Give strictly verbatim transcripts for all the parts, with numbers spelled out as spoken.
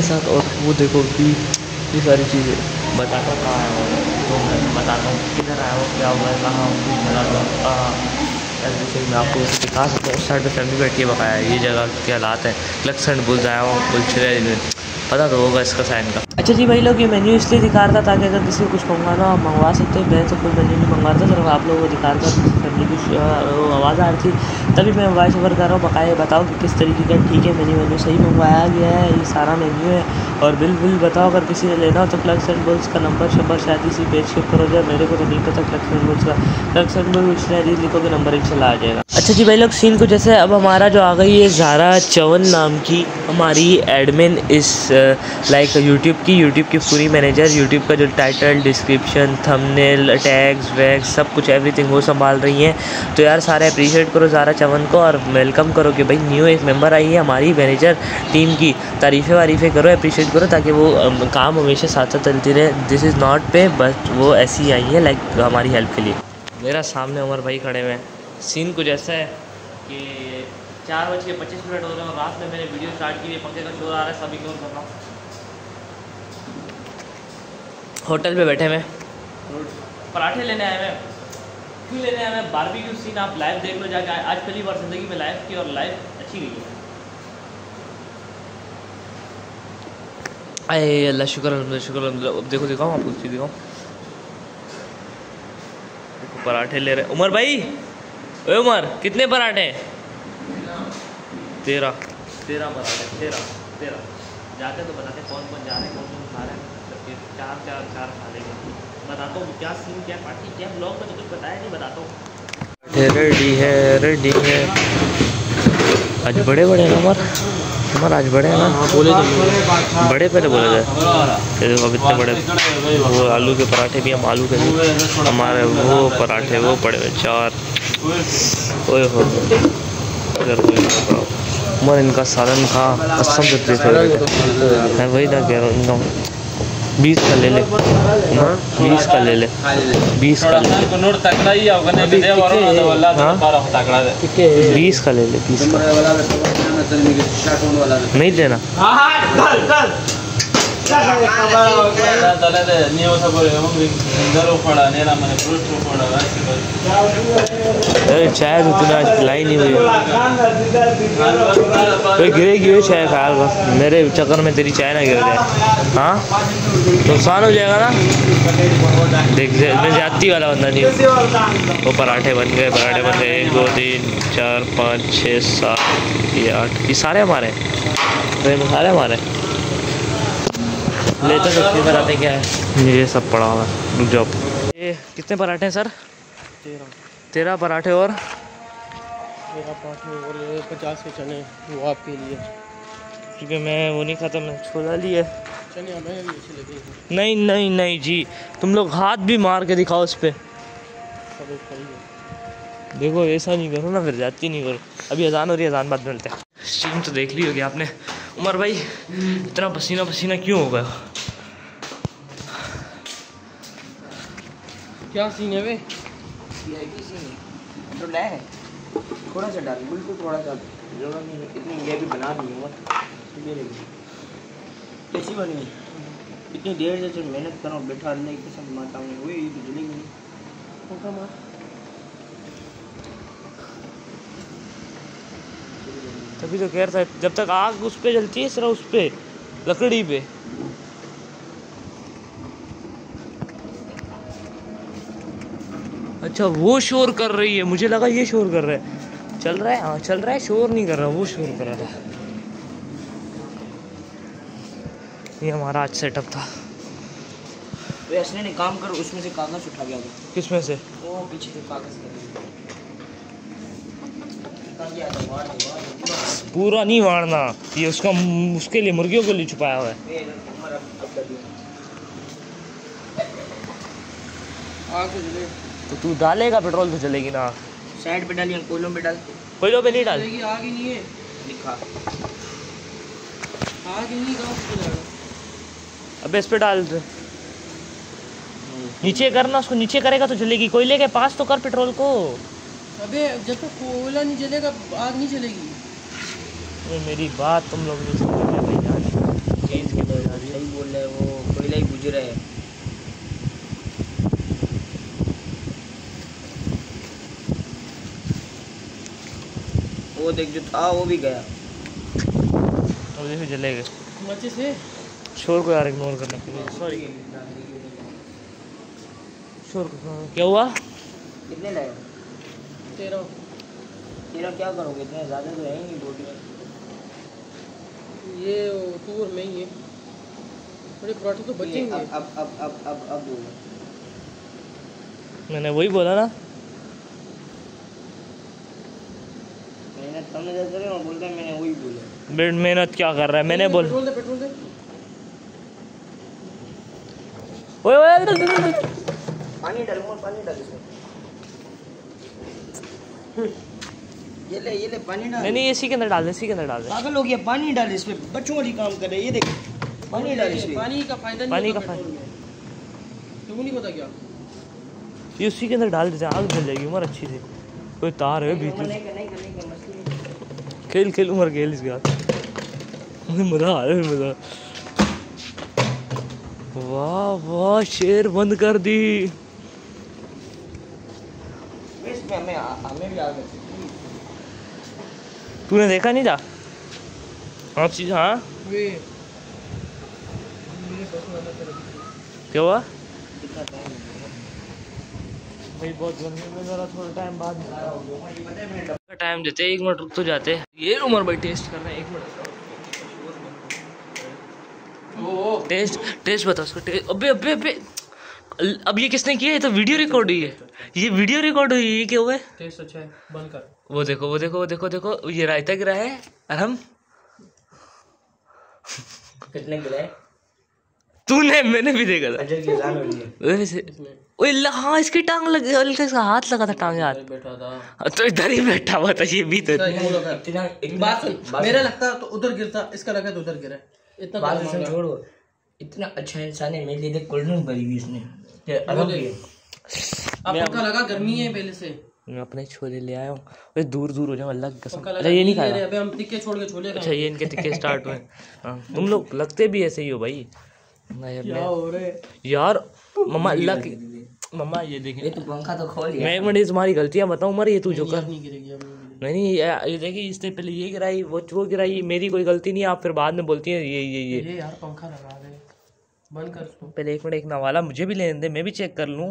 के साथ। और वो देखो कि ये सारी चीज़ें बताता कहाँ है वो, तो मैं बताता हूँ किधर आया हो, क्या हुआ है, कहाँ बताता हूँ कहाँ। ऐसे मैं आपको दिखा सकता हूँ। उस साइड पर फैमिली बैठ के बताया ये जगह के हालात हैं। लक्ष्मण बुल जाया हुआ बुल पता तो होगा इसका साइन का। अच्छा जी भाई लोग, ये मेन्यू इसलिए दिखा रहा था ताकि अगर किसी को कुछ मंगवाना हो आप मंगवा सकते हैं। मैं तो कोई मेन्यू नहीं मंगवा रहा था, सिर्फ आप लोगों को दिखा रहा था। फैमिली की आवाज़ आ रही थी तभी मैं वॉइस ओवर कर रहा हूँ। बकाया बताओ कि किस तरीके का ठीक है मेन्यू मेन्यू सही मंगवाया गया है। ये सारा मेन्यू है और बिल बिल बताओ। अगर किसी ने लेना हो तो क्लक्स एंड बुल्स का नंबर शंबर शायद इसी पेज शिफ्ट करो जाए। मेरे को तो नहीं पता क्लक्स एंड बुल्स का। क्लक्स एंड बुल्स शायद लिखोगे नंबर इंशाल्लाह आ जाएगा। अच्छा जी भाई लोग, सीन को जैसे अब हमारा जो आ गई है ज़ारा चवन नाम की हमारी एडमिन इस लाइक यूट्यूब की यूट्यूब की पूरी मैनेजर। यूट्यूब का जो टाइटल, डिस्क्रिप्शन, थंबनेल, टैग्स वैग्स सब कुछ एवरीथिंग वो संभाल रही हैं। तो यार सारे अप्रिशिएट करो ज़ारा चवन को और वेलकम करो कि भाई न्यू एक मेंबर आई है हमारी मैनेजर टीम की। तारीफ़ें वारीफ़ें करो, अप्रिशिएट करो ताकि वो काम हमेशा साथ साथ चलती रहे। This is not pay but वो ऐसी ही आई है लाइक हमारी हेल्प के लिए। मेरा सामने उमर भाई खड़े हुए हैं। सीन कुछ ऐसा है कि चार बज के पच्चीस मिनट हो रहे हैं और रात में मैंने वीडियो स्टार्ट की है। पंखे का शोर आ रहा है, सब इग्नोर कर रहा हूँ। होटल पे बैठे मैं, पराठे लेने आए मैं, क्यों लेने आए मैं बारबेक्यू। सीन आप लाइव देख लो जाके। आज पहली बार ज़िंदगी में लाइव की और लाइव अच्छी गई है। अरे अल्लाह शुक्र अल्हम्दुलिल्लाह शुक्र अल्हम्दुलिल्लाह। अब देखो दिखाऊँ आपको, कुछ दिखाऊँ। देखो पराठे ले रहे उमर भाई। ओए उमर, कितने पराठे हैं? तेरह तेरह पराठे तेरह तेरह। जाते तो बताते कौन कौन जा रहे हैं, कौन कौन खा रहे हैं। जबकि चार चार चार खा लेंगे। बताता हूँ क्या सीन, क्या पार्टी, क्या ब्लॉग में तो कुछ बताया नहीं। बताता हूँ रेडी है रेडी है। आज बड़े बड़े हैं उमर उमर आज बड़े हैं ना। बोले तो बड़े पहले बोला जाए। देखो अब इतने बड़े वो आलू के पराठे भी, हम आलू के हमारे वो पराठे वो पड़े हुए चार। ओए हो उमर, इनका सालन खा असम से प्रेफरेट है। वही ना कह रहा हूँ, इनका बीस का ले ले उमर, बीस का ले ले बीस का ले ले बीस का ले ले बीस का नहीं देना। अरे चाय तो तूने आज पिलाई नहीं हुई। तो गिरेगी हुई चाय, ख्याल कर। मेरे चक्कर में तेरी चाय ना गिर जाए, हाँ नुकसान हो जाएगा ना। देख मैं जाती वाला बंदा नहीं हूँ। वो पराठे बन गए पराठे बन गए एक दो तीन चार पाँच छः सात ये आठ। ये सारे हमारे सारे हमारे लेते सकते पराठे। क्या है ये सब पड़ा हुआ है। जॉब ये कितने पराठे हैं सर? तेरह पराठे और पचास के चने वो आपके लिए, क्योंकि मैं वो नहीं खाता। मैं छोला लिए नहीं नहीं नहीं जी। तुम लोग हाथ भी मार के दिखाओ उस पर। देखो ऐसा नहीं करो ना, फिर जाती नहीं करो। अभी अजान हो रही है, अजान बाद में मिलते हैं। सीन तो देख ली होगी आपने। उमर भाई इतना पसीना पसीना क्यों हो गया? क्या सीन है वे? वीआईपी सीन है। तो ले थोड़ा सा डाल, बिल्कुल थोड़ा सा। ज़रूरत नहीं इतनी। ये भी बना दी हूँ कैसी बनी? इतनी देर से जो मेहनत करो बैठा नहीं किसम माता में हुई बिजली नहीं। तभी तो कह रहा था जब तक आग उस पर जलती है सर, उस पर लकड़ी पे। अच्छा वो शोर कर रही है, मुझे लगा ये शोर कर रहा है। चल रहा है, हाँ चल रहा है, शोर नहीं कर रहा। वो शोर कर रहा था। ये हमारा आज सेटअप था। ने काम कर उसमें से कागज उठा गया। किसमें से? वो पीछे से कागज पूरा नहीं मारना। ये उसका उसके लिए मुर्गियों के लिए छुपाया हुआ है। तो तू डालेगा पेट्रोल तो चलेगी ना। साइड पे डालिए, कोयलों पे डाल। कोयलों पे नहीं डाल, आग ही नहीं है लिखा। आग नहीं का अबे इस पे डाल दे। नीचे करना उसको, नीचे करेगा तो चलेगी। कोयले के पास तो कर पेट्रोल को। अबे जब तक कोयला नहीं जलेगा आग नहीं चलेगी। मेरी बात तुम लोग नहीं समझ रहे भाई। जान चीज़ की तरह सही बोल रहे हैं, वो कोयला ही बुझ रहा है। वो देख जो था वो भी गया, तो जैसे जले गए अच्छे से। शोर को यार इग्नोर करने के लिए सॉरी। शोर को क्या हुआ, कितने लाए? तेरह। तेरह क्या करोगे, इतने ज़्यादा तो है ही नहीं रोटी। ये टूर में ही है, थोड़े पराठे तो बचेंगे। अब अब अब अब अब मैंने वही बोला ना, मेहनत कर रहे हो बोलते हैं। मैंने वही बोला, बेड मेहनत क्या कर रहा है। मैंने बोल पेट्रोल दे, पेट्रोल दे। ओए ओए पानी डाल, मोर पानी डाल इसमें। ये ले ये ले पानी डाल। नहीं नहीं इसी के अंदर डाल दे, इसी के अंदर डाल दे। पागल हो गया, पानी डाल इसमें। बच्चों वाली काम कर रहे, ये देख पानी डाल इसमें। पानी का फायदा नहीं, पानी का फायदा तुम नहीं पता क्या। ये उसी के अंदर डाल देते, आग जल जाएगी। उमर अच्छी से कोई तार है बीच में, खेल खेल उमर खेल। इस बात मज़ा आ रहा है, मज़ा। वाह वाह, शेर बंद कर दी। हमें हमें भी आ गए। तूने देखा नहीं था आप चीज़? हाँ क्या हुआ भाई, बहुत गर्मी में ज़रा थोड़ा टाइम बाद मिला का टाइम देते, एक मिनट रुक तो जाते। ये उमर भाई टेस्ट कर रहे हैं, एक मिनट। ओ टेस्ट टेस्ट बता उसको। अबे अबे अबे अब ये किसने किया? ये तो वीडियो रिकॉर्ड हुई है, ये वीडियो रिकॉर्ड हुई है। ये क्या हुआ? टेस्ट अच्छा है, बंद कर। वो देखो वो देखो वो देखो देखो, ये रायता गिरा है। और हम कितने गिराए? तूने, मैंने भी देखा था। ओए हाँ, इसकी टांग लग, इसका हाथ लगा था टांग। यार बैठा था तो इधर ही बैठा हुआ था। ये भी तो बात सुन, मेरा लगता तो उधर गिरता, इसका लगा तो उधर गिरा। इतना बात सुन छोड़, इतना अच्छा इंसान है मेरे लिए। देख कोल्ड ड्रिंक भरी हुई इसने, अलग है। आपका लगा गर्मी है पहले से। मैं अपने छोले ले आया हूँ, दूर दूर हो जाओ अल्लाह की कसम। अरे ये नहीं खा रहे, अबे हम टिक्के छोड़ के छोले। अच्छा ये इनके टिक्के स्टार्ट हुए। तुम लोग लगते भी ऐसे ही हो भाई। क्या हो रहा है यार? मम्मा अल्लाह की मम्मा ये देखें, ये तो पंखा तो खोल गया। मैं मैं तुम्हारी गलतियां बताऊं मर, ये तू जो कर। नहीं नहीं ये देखिए, इसने पहले ये गिराई, वो वो गिराई। मेरी कोई गलती नहीं है, आप फिर बाद में बोलती हैं ये ये ये। यार पंखा लगा दे, बंद कर इसको। पहले एक मिनट, एक नवाला मुझे भी लेने दे, मैं भी चेक कर लूँ।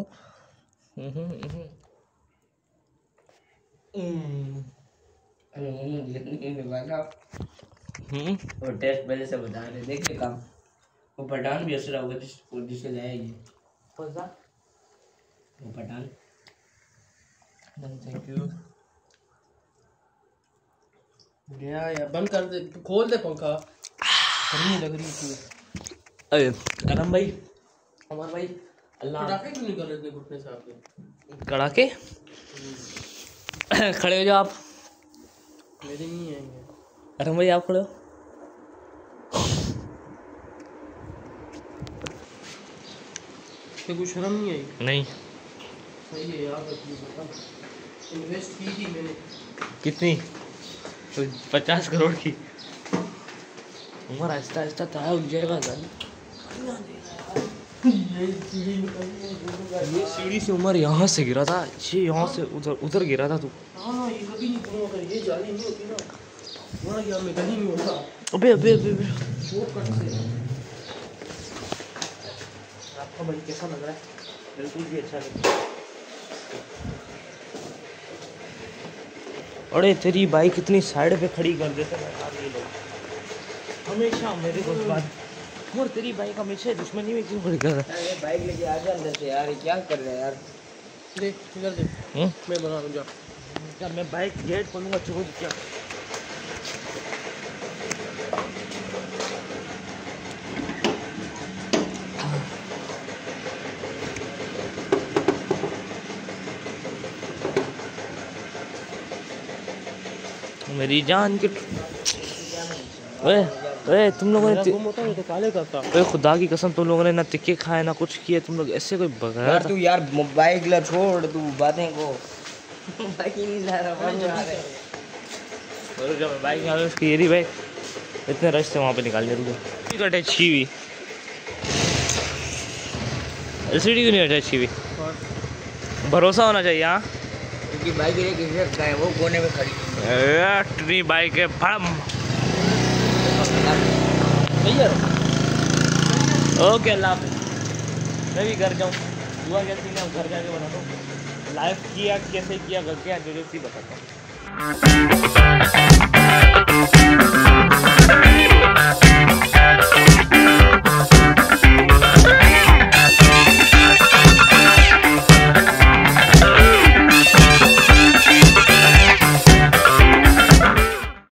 और टेस्ट पहले से बता रहे, देखिए काम वो पठान भी असर होगा जिसको जिससे लाया पठान। Thank you. गया यार, बंद कर दे, खोल दे पंखा। गर्मी लग रही है। अरे करम भाई, अमर भाई, अल्लाह कड़ाके क्यों निकाल रहे थे घुटने से आपके? कड़ाके खड़े हो जाओ आप, मेरे नहीं आएंगे। करम भाई आप खड़े हो। कुछ शर्म नहीं आई? नहीं सही है यार, इन्वेस्ट की थी मैंने। कितनी? तो पचास करोड़ की। उमर आहिस्ता आहिस्ता ताया उठ जाएगा। ये सीढ़ी से उमर यहाँ से गिरा था, ये यहाँ से उधर उधर गिरा था तू। हाँ ये कभी नहीं करूँगा, ये जाली नहीं होती ना वहाँ, क्या मैं कहीं नहीं होता। अबे अबे अबे अबे भाई कैसा लग रहा है? बिल्कुल भी अच्छा लग रहा है। अरे तेरी बाइक इतनी साइड पे खड़ी कर देते हैं लोग हमेशा। मेरे को बात और तेरी बाइक हमेशा दुश्मनी में क्यों खड़ी कर रहा है? बाइक लेके आ जा अंदर से यार, क्या कर रहे हैं यार? देख इधर देख, मैं बना लूँगा क्या? मैं बाइक गेट खोलूँगा, छोड़ क्या। मेरी जान के ओए ओए तुम लोगों ने तो खुदा की कसम, तुम लोगों ने ना टिक्के खाए ना कुछ किए। तुम लोग ऐसे कोई बगैर तू यार बाइक ला, छोड़ तू बातें को। बाइक नहीं ला रहा, बाइक ला रहा है। और जब बाइक आ रही है, ये बाइक इतने रश से वहाँ पे निकाल दिया। क्यों अटैच की हुई एल सी डी क्यों नहीं अटैच की हुई? भरोसा होना चाहिए। हाँ क्योंकि बाइक किसी है वो कोने में खड़ी बाइक है ओके अल्लाह मैं भी घर जाऊँ हुआ क्या सीन है घर जाके बना दो लाइफ किया कैसे किया करके आज जो जो सी बताता हूँ।